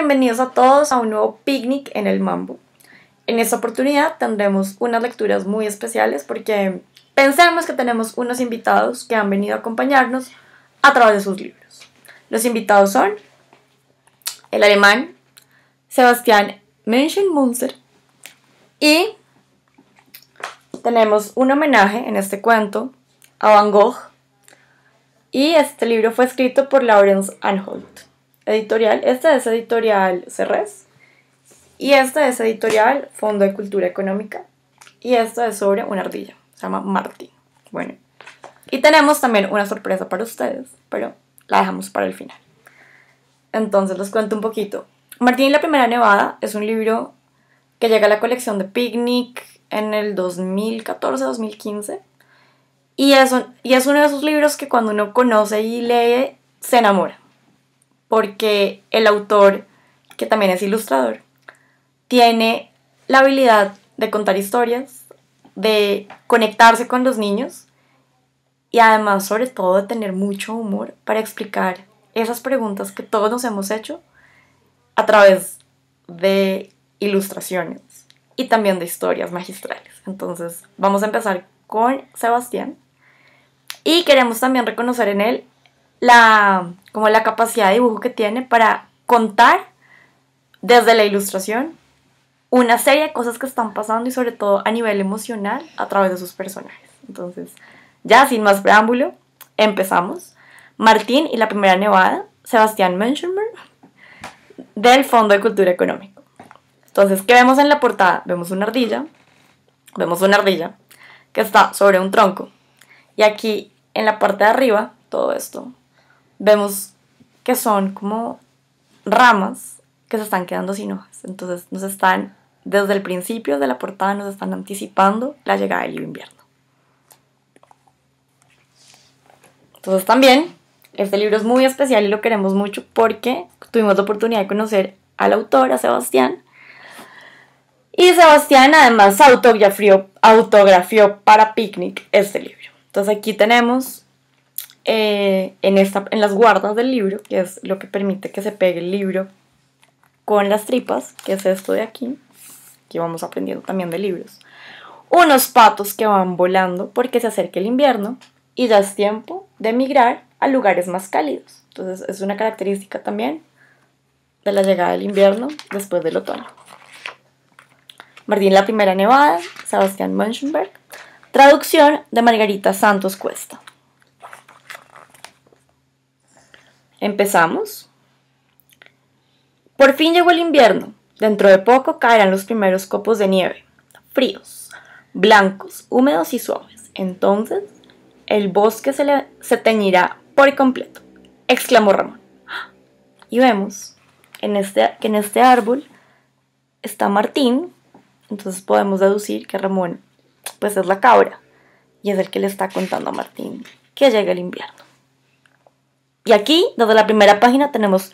bienvenidos a todos a un nuevo picnic en el Mambo. En esta oportunidad tendremos unas lecturas muy especiales porque pensemos que tenemos unos invitados que han venido a acompañarnos a través de sus libros. Los invitados son el alemán Sebastian Meschenmoser y tenemos un homenaje en este cuento a Van Gogh. Y este libro fue escrito por Laurence Anholt. Editorial, esta es Editorial Serres. Y esta es Editorial Fondo de Cultura Económica. Y esta es sobre una ardilla. Se llama Martín. Bueno. Y tenemos también una sorpresa para ustedes, pero la dejamos para el final. Entonces les cuento un poquito. Martín y la primera nevada es un libro que llega a la colección de Picnic en el 2014-2015. Y es uno de esos libros que cuando uno conoce y lee, se enamora. Porque el autor, que también es ilustrador, tiene la habilidad de contar historias, de conectarse con los niños y además, sobre todo, de tener mucho humor para explicar esas preguntas que todos nos hemos hecho a través de ilustraciones y también de historias magistrales. Entonces, vamos a empezar con Sebastián. Y queremos también reconocer en él como la capacidad de dibujo que tiene para contar desde la ilustración una serie de cosas que están pasando y sobre todo a nivel emocional a través de sus personajes. Entonces, ya sin más preámbulo, empezamos. Martín y la primera nevada, Sebastián Meschenmoser, del Fondo de Cultura Económica. Entonces, ¿qué vemos en la portada? Vemos una ardilla que está sobre un tronco. Y aquí en la parte de arriba, todo esto, vemos que son como ramas que se están quedando sin hojas. Entonces nos están, desde el principio de la portada, nos están anticipando la llegada del invierno. Entonces también, este libro es muy especial y lo queremos mucho porque tuvimos la oportunidad de conocer al autor, a Sebastián. Y Sebastián además autografió para Picnic este libro. Entonces aquí tenemos en las guardas del libro, que es lo que permite que se pegue el libro con las tripas, que es esto de aquí, que vamos aprendiendo también de libros. Unos patos que van volando porque se acerca el invierno y ya es tiempo de migrar a lugares más cálidos. Entonces es una característica también de la llegada del invierno después del otoño. Martín la primera nevada, Sebastián Meschenmoser, traducción de Margarita Santos Cuesta. Empezamos. Por fin llegó el invierno. Dentro de poco caerán los primeros copos de nieve, fríos, blancos, húmedos y suaves. Entonces, el bosque se teñirá por completo, exclamó Ramón. Y vemos que en este árbol está Martín. Entonces podemos deducir que Ramón pues es la cabra y es el que le está contando a Martín que llega el invierno. Y aquí, desde la primera página tenemos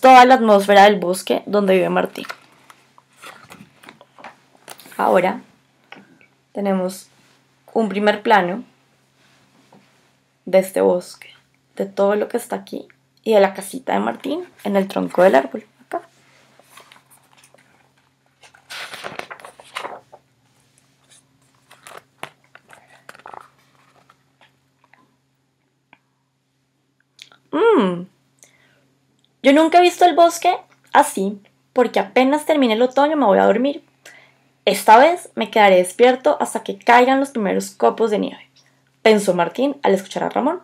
toda la atmósfera del bosque donde vive Martín. Ahora tenemos un primer plano de este bosque, de todo lo que está aquí y de la casita de Martín en el tronco del árbol. Yo nunca he visto el bosque así, porque apenas termine el otoño me voy a dormir. Esta vez me quedaré despierto hasta que caigan los primeros copos de nieve, pensó Martín al escuchar a Ramón.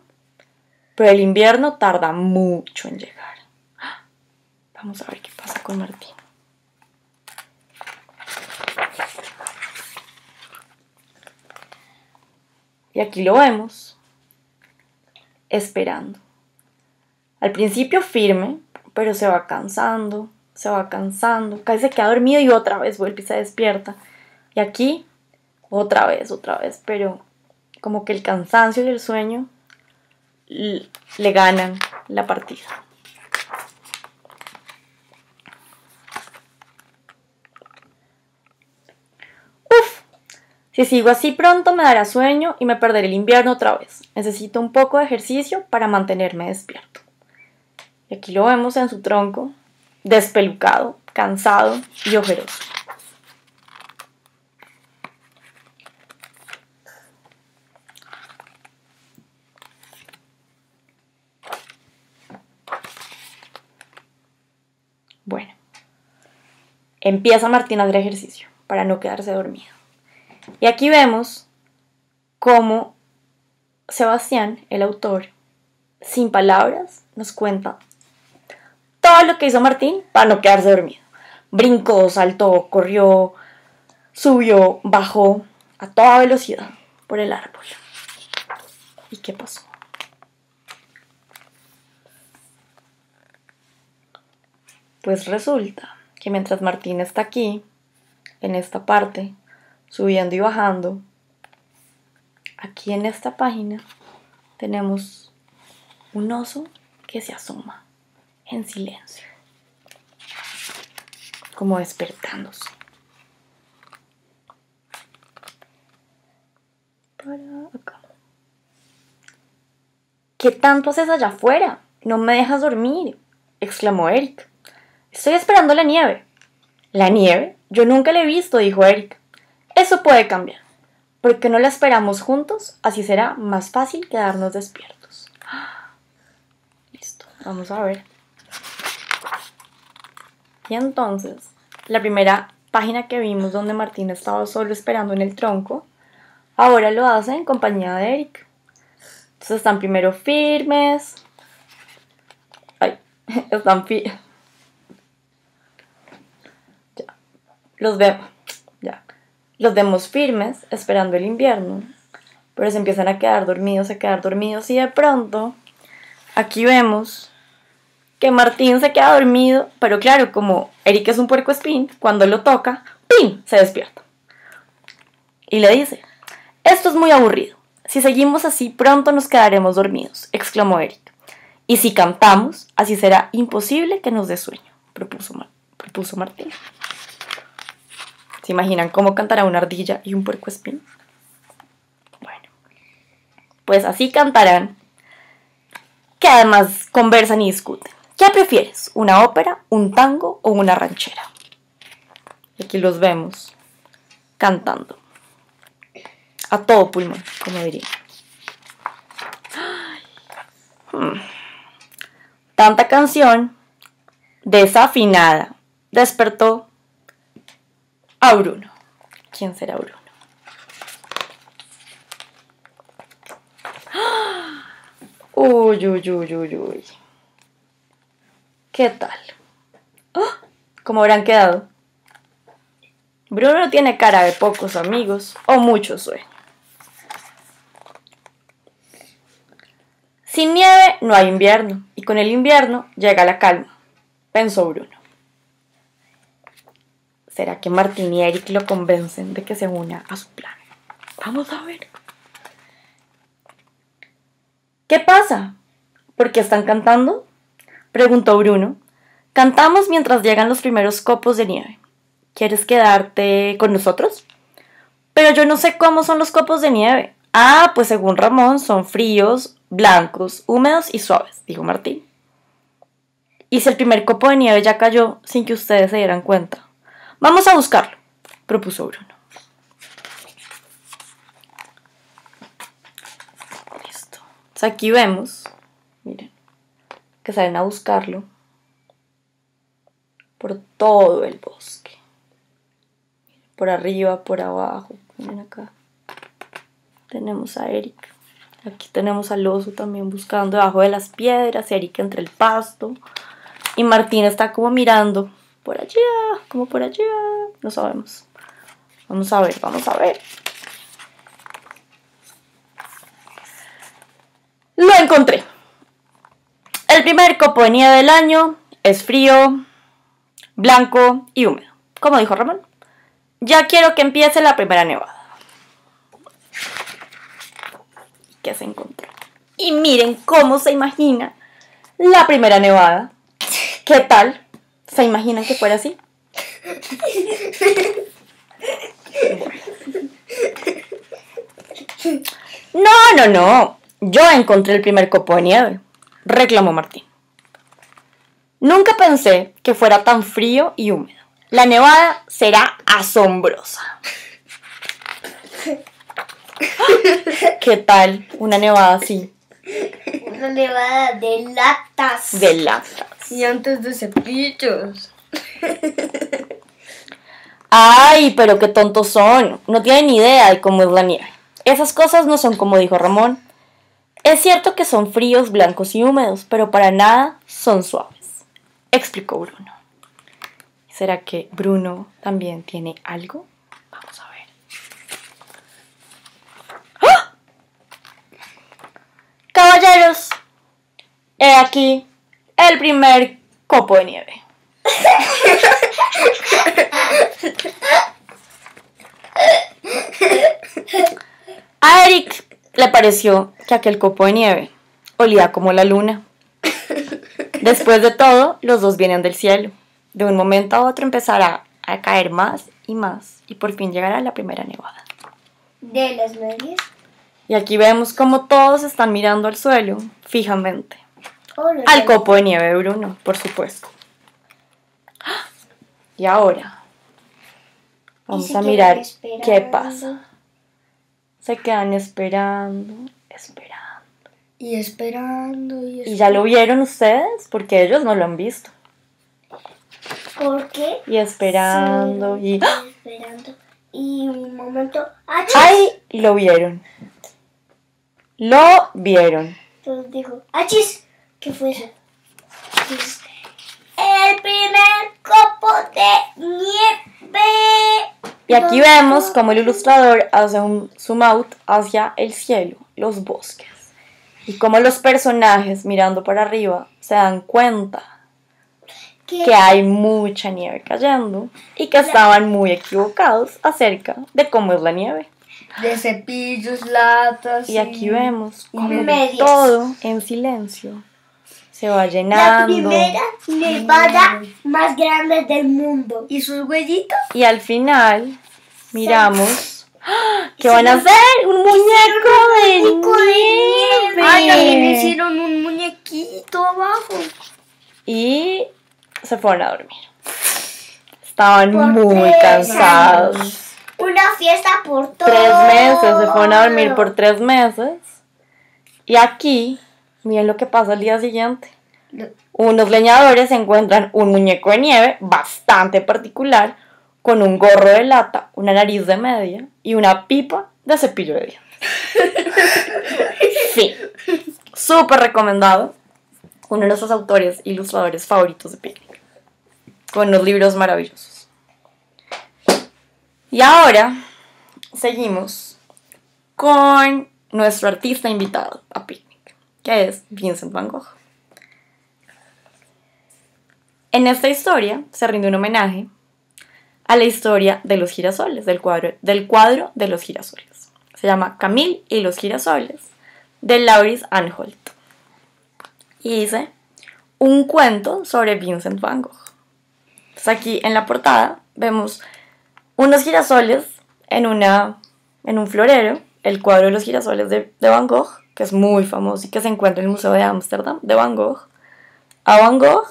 Pero el invierno tarda mucho en llegar. Vamos a ver qué pasa con Martín. Y aquí lo vemos, esperando. Al principio firme, pero se va cansando, casi se queda dormido y otra vez vuelve y se despierta. Y aquí, otra vez, pero como que el cansancio y el sueño le ganan la partida. ¡Uf! Si sigo así pronto me dará sueño y me perderé el invierno otra vez. Necesito un poco de ejercicio para mantenerme despierto. Aquí lo vemos en su tronco, despelucado, cansado y ojeroso. Bueno, empieza Martín a hacer ejercicio para no quedarse dormido. Y aquí vemos cómo Sebastián, el autor, sin palabras, nos cuenta todo lo que hizo Martín para no quedarse dormido. Brincó, saltó, corrió, subió, bajó a toda velocidad por el árbol. ¿Y qué pasó? Pues resulta que mientras Martín está aquí, en esta parte, subiendo y bajando, aquí en esta página tenemos un oso que se asoma en silencio, como despertándose. Para acá. ¿Qué tanto haces allá afuera? No me dejas dormir, exclamó Eric. Estoy esperando la nieve. ¿La nieve? Yo nunca la he visto, dijo Eric. Eso puede cambiar. ¿Por qué no la esperamos juntos? Así será más fácil quedarnos despiertos. Listo, vamos a ver. Y entonces, la primera página que vimos donde Martín estaba solo esperando en el tronco, ahora lo hace en compañía de Eric. Entonces están primero firmes. Ay, están firmes. Los vemos, ya. Los vemos firmes, esperando el invierno, pero se empiezan a quedar dormidos y de pronto aquí vemos que Martín se queda dormido, pero claro, como Eric es un puercoespín, cuando lo toca, ¡pim!, se despierta. Y le dice, esto es muy aburrido, si seguimos así pronto nos quedaremos dormidos, exclamó Eric. Y si cantamos, así será imposible que nos dé sueño, propuso Martín. ¿Se imaginan cómo cantará una ardilla y un puercoespín? Bueno, pues así cantarán, que además conversan y discuten. ¿Qué prefieres? ¿Una ópera, un tango o una ranchera? Y aquí los vemos cantando a todo pulmón, como diría. Tanta canción desafinada despertó a Bruno. ¿Quién será Bruno? Uy, uy, uy, uy, uy. ¿Qué tal? ¿Cómo habrán quedado? Bruno tiene cara de pocos amigos o muchos sueños. Sin nieve no hay invierno y con el invierno llega la calma, pensó Bruno. ¿Será que Martín y Eric lo convencen de que se una a su plan? Vamos a ver. ¿Qué pasa? ¿Por qué están cantando?, preguntó Bruno. Cantamos mientras llegan los primeros copos de nieve. ¿Quieres quedarte con nosotros? Pero yo no sé cómo son los copos de nieve. Ah, pues según Ramón son fríos, blancos, húmedos y suaves, dijo Martín. ¿Y si el primer copo de nieve ya cayó sin que ustedes se dieran cuenta? Vamos a buscarlo, propuso Bruno. Listo. Entonces aquí vemos, miren, que salen a buscarlo por todo el bosque. Por arriba, por abajo, miren acá. Tenemos a Eric. Aquí tenemos al oso también buscando debajo de las piedras, Eric entre el pasto. Y Martín está como mirando. Por allá, como por allá, no sabemos. Vamos a ver, vamos a ver. Lo encontré. El primer copo de nieve del año es frío, blanco y húmedo, como dijo Ramón. Ya quiero que empiece la primera nevada. ¿Qué se encontró? Y miren cómo se imagina la primera nevada. ¿Qué tal? ¿Se imaginan que fuera así? No, no, no. Yo encontré el primer copo de nieve, reclamó Martín. Nunca pensé que fuera tan frío y húmedo. La nevada será asombrosa. ¿Qué tal una nevada así? Una nevada de latas. De latas. Y antes de cepillos. Ay, pero qué tontos son. No tienen ni idea de cómo es la nieve. Esas cosas no son como dijo Ramón. Es cierto que son fríos, blancos y húmedos, pero para nada son suaves. Explicó Bruno. ¿Será que Bruno también tiene algo? Vamos a ver. ¡Ah! Caballeros, he aquí el primer copo de nieve. A Eric le pareció que aquel copo de nieve olía como la luna. Después de todo, los dos vienen del cielo. De un momento a otro empezará a caer más y por fin llegará la primera nevada. De las medias. Y aquí vemos como todos están mirando al suelo fijamente. Al copo de nieve de Bruno, por supuesto. Y ahora vamos a mirar qué pasa. Se quedan esperando. ¿Y ya lo vieron ustedes? Porque ellos no lo han visto. ¿Por qué? Y esperando, sí, esperando. Y un momento. ¡Achis! ¡Ay! Lo vieron. Lo vieron. Entonces dijo, ¡achis! ¿Qué fue eso? ¡El primer copo de nieve! Y aquí vemos como el ilustrador hace un zoom out hacia el cielo, los bosques. Y como los personajes mirando para arriba se dan cuenta que hay mucha nieve cayendo y que estaban muy equivocados acerca de cómo es la nieve. De cepillos, latas. Y aquí vemos como todo en silencio se va llenando. La primera nevada más grande del mundo. ¿Y sus huellitos? Y al final miramos que van a hacer un muñeco de nieve. Ay, también hicieron un muñequito abajo. Y se fueron a dormir. Estaban muy cansados. Una fiesta por todo. 3 meses. Se fueron a dormir por 3 meses. Y aquí, miren lo que pasa al día siguiente. Unos leñadores encuentran un muñeco de nieve bastante particular, con un gorro de lata, una nariz de media y una pipa de cepillo de dientes. Sí. Súper recomendado. Uno de nuestros autores e ilustradores favoritos de Picnic, con unos libros maravillosos. Y ahora seguimos con nuestro artista invitado a Picnic, que es Vincent Van Gogh. En esta historia se rinde un homenaje a la historia de los girasoles, del cuadro de los girasoles. Se llama Camille y los girasoles, de Laurence Anholt. Y dice, un cuento sobre Vincent Van Gogh. Entonces aquí en la portada vemos unos girasoles en un florero, el cuadro de los girasoles de Van Gogh, que es muy famoso y que se encuentra en el Museo de Ámsterdam, de Van Gogh, a Van Gogh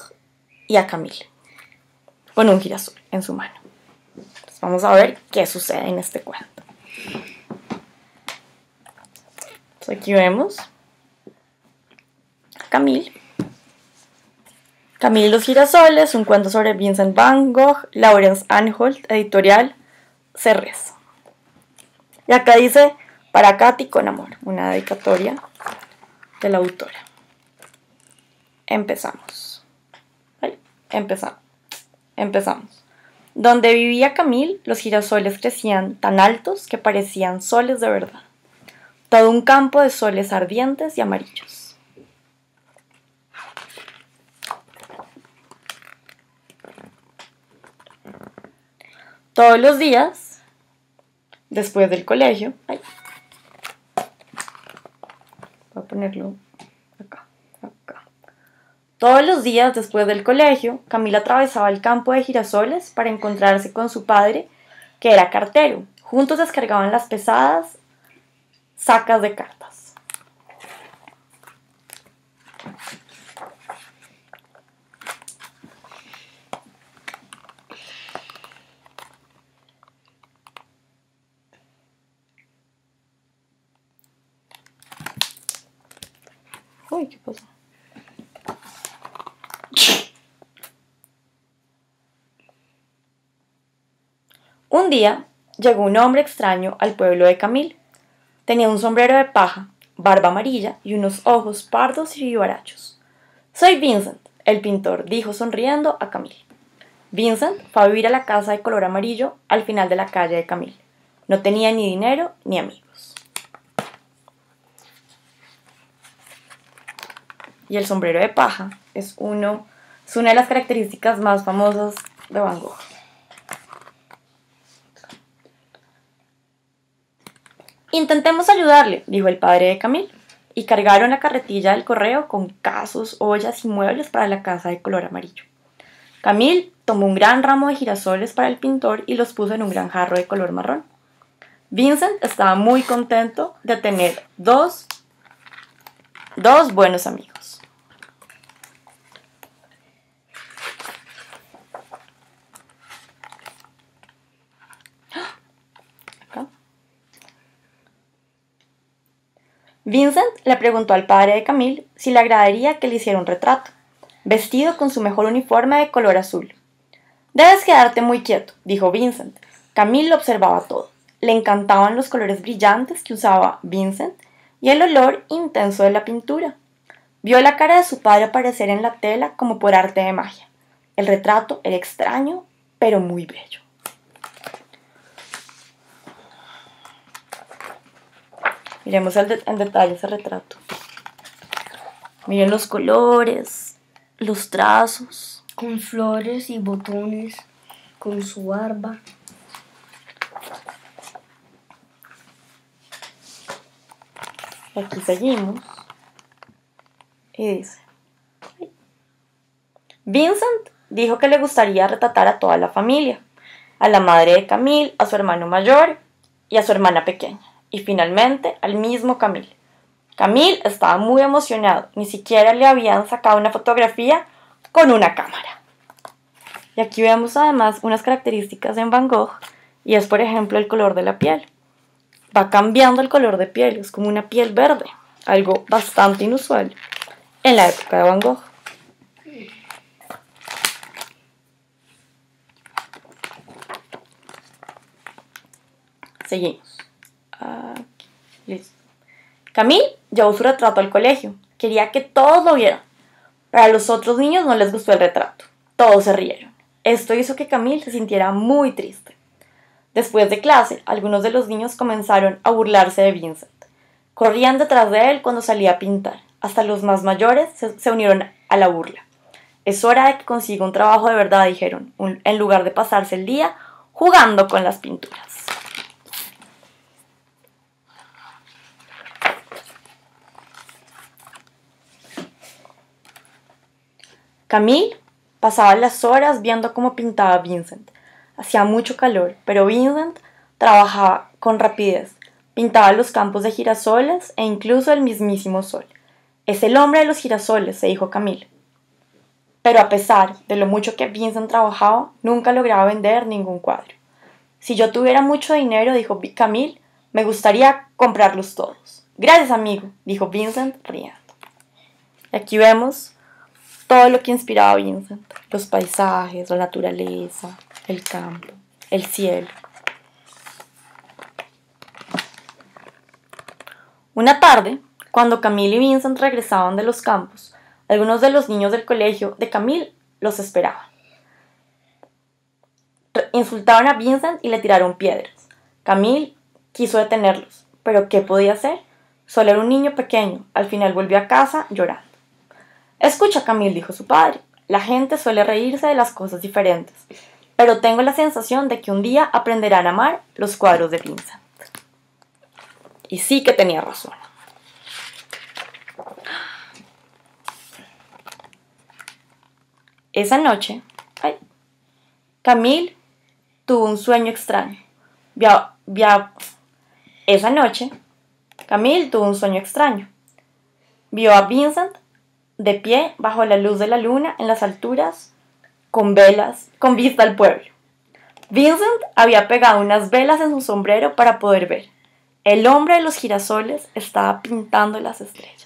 y a Camille, con un girasol en su mano. Entonces vamos a ver qué sucede en este cuento. Entonces aquí vemos Camille y los girasoles, un cuento sobre Vincent Van Gogh, Laurence Anholt, Editorial Serres. Y acá dice, para Katy con amor, una dedicatoria de la autora. Empezamos. ¿Vale? Empezamos. Donde vivía Camille, los girasoles crecían tan altos que parecían soles de verdad. Todo un campo de soles ardientes y amarillos. Todos los días, después del colegio, voy a ponerlo acá. Todos los días después del colegio, Camila atravesaba el campo de girasoles para encontrarse con su padre, que era cartero. Juntos descargaban las pesadas sacas de cartas. Uy, ¿qué pasó? Un día llegó un hombre extraño al pueblo de Camil. Tenía un sombrero de paja, barba amarilla y unos ojos pardos y vivarachos. «Soy Vincent», el pintor dijo sonriendo a Camil. Vincent fue a vivir a la casa de color amarillo al final de la calle de Camil. No tenía ni dinero ni amigos. Y el sombrero de paja es una de las características más famosas de Van Gogh. «Intentemos ayudarle», dijo el padre de Camil, y cargaron la carretilla del correo con casos, ollas y muebles para la casa de color amarillo. Camil tomó un gran ramo de girasoles para el pintor y los puso en un gran jarro de color marrón. Vincent estaba muy contento de tener dos buenos amigos. Vincent le preguntó al padre de Camil si le agradaría que le hiciera un retrato, vestido con su mejor uniforme de color azul. «Debes quedarte muy quieto», dijo Vincent. Camil lo observaba todo. Le encantaban los colores brillantes que usaba Vincent y el olor intenso de la pintura. Vio la cara de su padre aparecer en la tela como por arte de magia. El retrato era extraño, pero muy bello. Miremos en detalle ese retrato. Miren los colores, los trazos. Con flores y botones, con su barba. Aquí seguimos. Y dice: Vincent dijo que le gustaría retratar a toda la familia. A la madre de Camil, a su hermano mayor y a su hermana pequeña. Y finalmente al mismo Camil. Camil estaba muy emocionado, ni siquiera le habían sacado una fotografía con una cámara. Y aquí vemos además unas características en Van Gogh, y es por ejemplo el color de la piel. Va cambiando el color de piel, es como una piel verde, algo bastante inusual en la época de Van Gogh. Seguimos. Aquí, listo. Camil llevó su retrato al colegio. Quería que todos lo vieran. Pero a los otros niños no les gustó el retrato. Todos se rieron. Esto hizo que Camil se sintiera muy triste. Después de clase, algunos de los niños comenzaron a burlarse de Vincent. Corrían detrás de él cuando salía a pintar. Hasta los más mayores se unieron a la burla. «Es hora de que consiga un trabajo de verdad», dijeron, en lugar de pasarse el día jugando con las pinturas. Camil pasaba las horas viendo cómo pintaba Vincent. Hacía mucho calor, pero Vincent trabajaba con rapidez. Pintaba los campos de girasoles e incluso el mismísimo sol. «Es el hombre de los girasoles», se dijo Camil. Pero a pesar de lo mucho que Vincent trabajaba, nunca lograba vender ningún cuadro. «Si yo tuviera mucho dinero», dijo Camil, «me gustaría comprarlos todos». «Gracias, amigo», dijo Vincent riendo. Y aquí vemos todo lo que inspiraba a Vincent: los paisajes, la naturaleza, el campo, el cielo. Una tarde, cuando Camil y Vincent regresaban de los campos, algunos de los niños del colegio de Camil los esperaban. Insultaron a Vincent y le tiraron piedras. Camil quiso detenerlos, pero ¿qué podía hacer? Solo era un niño pequeño. Al final volvió a casa llorando. «Escucha, Camil», dijo su padre, «la gente suele reírse de las cosas diferentes, pero tengo la sensación de que un día aprenderán a amar los cuadros de Vincent». Y sí que tenía razón. Esa noche, Camil tuvo un sueño extraño. Vio a Vincent de pie bajo la luz de la luna en las alturas, con velas, con vista al pueblo. Vincent había pegado unas velas en su sombrero para poder ver. El hombre de los girasoles estaba pintando las estrellas.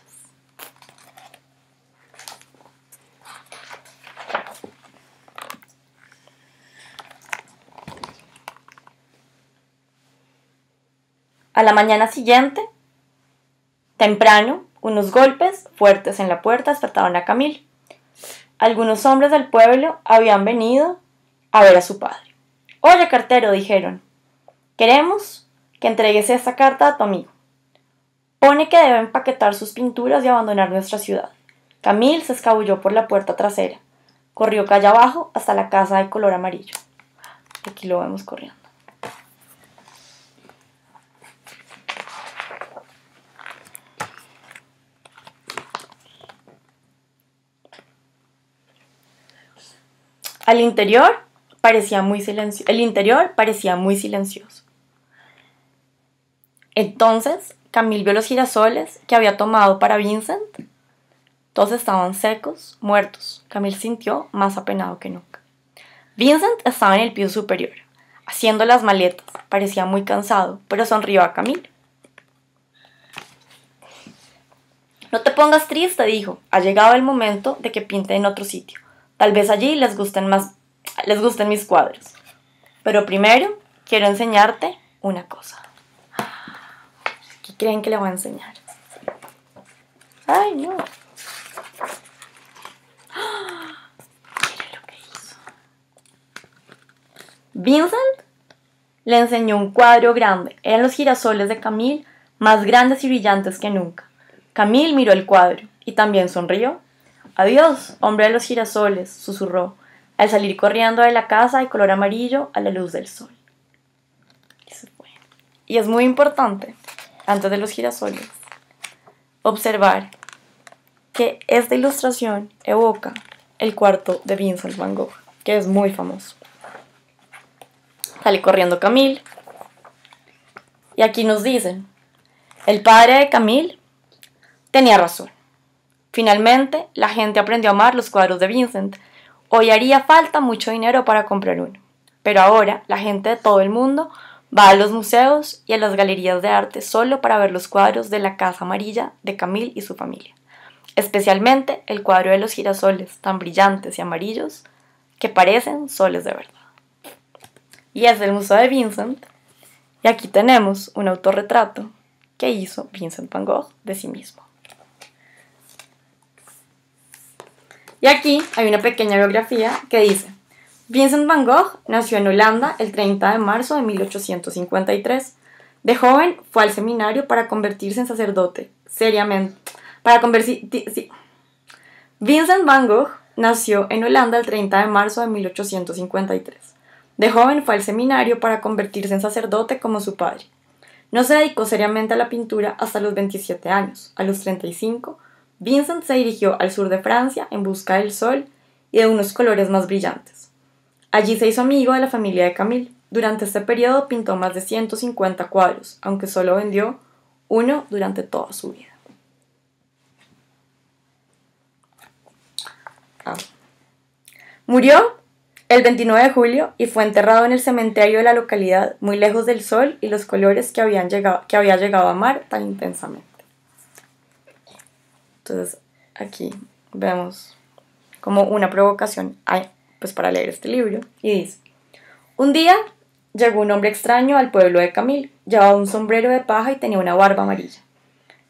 A la mañana siguiente, temprano, unos golpes fuertes en la puerta despertaron a Camilo. Algunos hombres del pueblo habían venido a ver a su padre. «Oye, cartero», dijeron, «queremos que entregues esta carta a tu amigo. Pone que debe empaquetar sus pinturas y abandonar nuestra ciudad». Camille se escabulló por la puerta trasera. Corrió calle abajo hasta la casa de color amarillo. Aquí lo vemos corriendo. El interior parecía muy silencioso. Entonces, Camille vio los girasoles que había tomado para Vincent. Todos estaban secos, muertos. Camille sintió más apenado que nunca. Vincent estaba en el piso superior, haciendo las maletas. Parecía muy cansado, pero sonrió a Camille. «No te pongas triste», dijo. «Ha llegado el momento de que pinten en otro sitio. Tal vez allí les gusten mis cuadros. Pero primero quiero enseñarte una cosa». ¿Qué creen que le voy a enseñar? ¡Ay, no! ¡Ah! Miren lo que hizo. Vincent le enseñó un cuadro grande. Eran los girasoles de Camille, más grandes y brillantes que nunca. Camille miró el cuadro y también sonrió. «Adiós, hombre de los girasoles», susurró, al salir corriendo de la casa de color amarillo a la luz del sol. Y se fue. Y es muy importante, antes de los girasoles, observar que esta ilustración evoca el cuarto de Vincent Van Gogh, que es muy famoso. Sale corriendo Camille. Y aquí nos dicen, el padre de Camille tenía razón. Finalmente, la gente aprendió a amar los cuadros de Vincent. Hoy haría falta mucho dinero para comprar uno. Pero ahora, la gente de todo el mundo va a los museos y a las galerías de arte solo para ver los cuadros de la Casa Amarilla de Camille y su familia. Especialmente el cuadro de los girasoles, tan brillantes y amarillos que parecen soles de verdad. Y es el Museo de Vincent. Y aquí tenemos un autorretrato que hizo Vincent Van Gogh de sí mismo. Y aquí hay una pequeña biografía que dice: Vincent Van Gogh nació en Holanda el 30 de marzo de 1853. De joven fue al seminario para convertirse en sacerdote. Vincent Van Gogh nació en Holanda el 30 de marzo de 1853. De joven fue al seminario para convertirse en sacerdote como su padre. No se dedicó seriamente a la pintura hasta los 27 años. A los 35, Vincent se dirigió al sur de Francia en busca del sol y de unos colores más brillantes. Allí se hizo amigo de la familia de Camille. Durante este periodo pintó más de 150 cuadros, aunque solo vendió uno durante toda su vida. Murió el 29 de julio y fue enterrado en el cementerio de la localidad, muy lejos del sol y los colores que había llegado a amar tan intensamente. Entonces aquí vemos como una provocación pues para leer este libro, y dice: un día llegó un hombre extraño al pueblo de Camille. Llevaba un sombrero de paja y tenía una barba amarilla.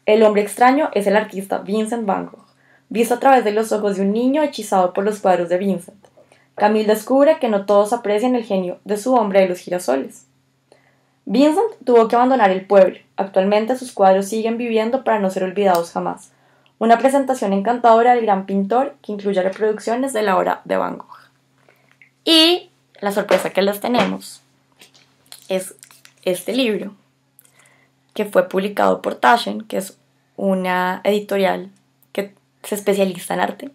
El hombre extraño es el artista Vincent Van Gogh, visto a través de los ojos de un niño hechizado por los cuadros de Vincent. Camille descubre que no todos aprecian el genio de su hombre de los girasoles. Vincent tuvo que abandonar el pueblo. Actualmente sus cuadros siguen viviendo para no ser olvidados jamás. Una presentación encantadora del gran pintor que incluye reproducciones de la obra de Van Gogh. Y la sorpresa que les tenemos es este libro, que fue publicado por Taschen, que es una editorial que se especializa en arte.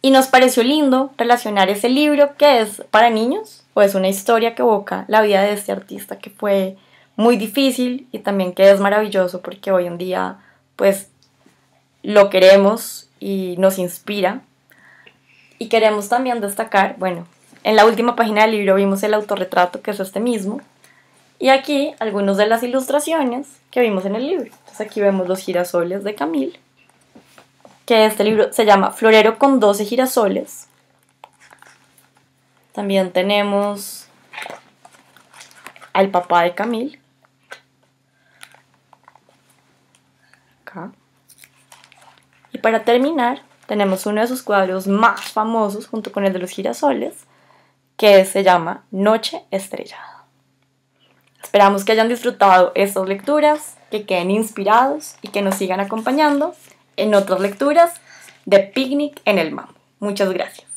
Y nos pareció lindo relacionar ese libro, que es para niños, o es una historia que evoca la vida de este artista, que fue muy difícil y también que es maravilloso porque hoy en día pues lo queremos y nos inspira. Y queremos también destacar, bueno, en la última página del libro vimos el autorretrato, que es este mismo, y aquí algunas de las ilustraciones que vimos en el libro. Entonces aquí vemos los girasoles de Camille, que este libro se llama Florero con 12 girasoles. También tenemos al papá de Camille, para terminar, tenemos uno de sus cuadros más famosos junto con el de los girasoles, que se llama Noche Estrellada. Esperamos que hayan disfrutado estas lecturas, que queden inspirados y que nos sigan acompañando en otras lecturas de Picnic en el MAMBO. Muchas gracias.